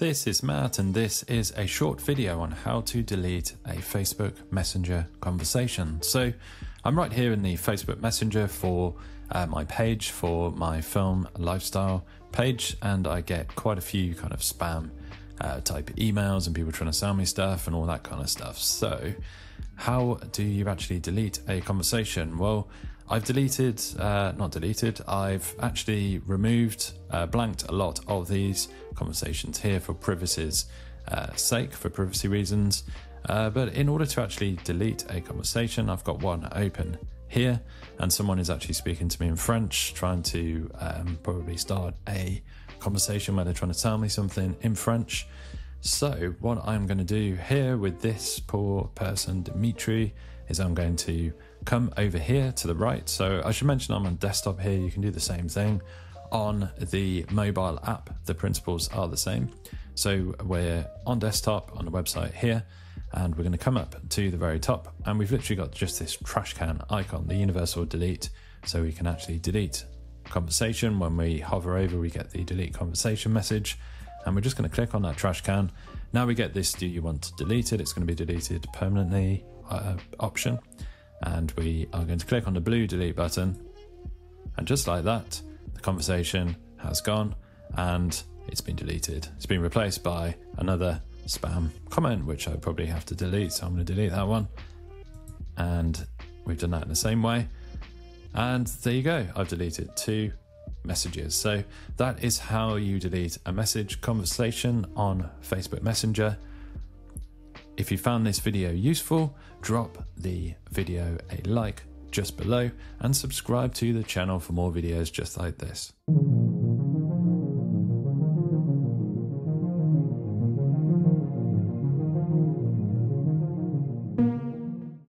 This is Matt, and this is a short video on how to delete a Facebook Messenger conversation. So I'm right here in the Facebook Messenger for my page, for my film lifestyle page, and I get quite a few kind of spam type emails and people trying to sell me stuff and all that kind of stuff. So how do you actually delete a conversation? Well, I've actually blanked a lot of these conversations here for privacy's sake, for privacy reasons. But in order to actually delete a conversation, I've got one open here, and someone is actually speaking to me in French, trying to probably start a conversation where they're trying to tell me something in French. So what I'm going to do here with this poor person, Dimitri, is I'm going to come over here to the right. So I should mention I'm on desktop here. You can do the same thing on the mobile app. The principles are the same. So we're on desktop on the website here, and we're going to come up to the very top, and we've literally got just this trash can icon, the universal delete. So we can actually delete conversation. When we hover over, we get the delete conversation message, and we're just going to click on that trash can. Now we get this, do you want to delete it? It's going to be deleted permanently option. And we are going to click on the blue delete button, and just like that, the conversation has gone and it's been deleted. It's been replaced by another spam comment, which I probably have to delete. So I'm going to delete that one. And we've done that in the same way. And there you go. I've deleted two messages. So that is how you delete a message conversation on Facebook Messenger. If you found this video useful, drop the video a like just below and subscribe to the channel for more videos just like this.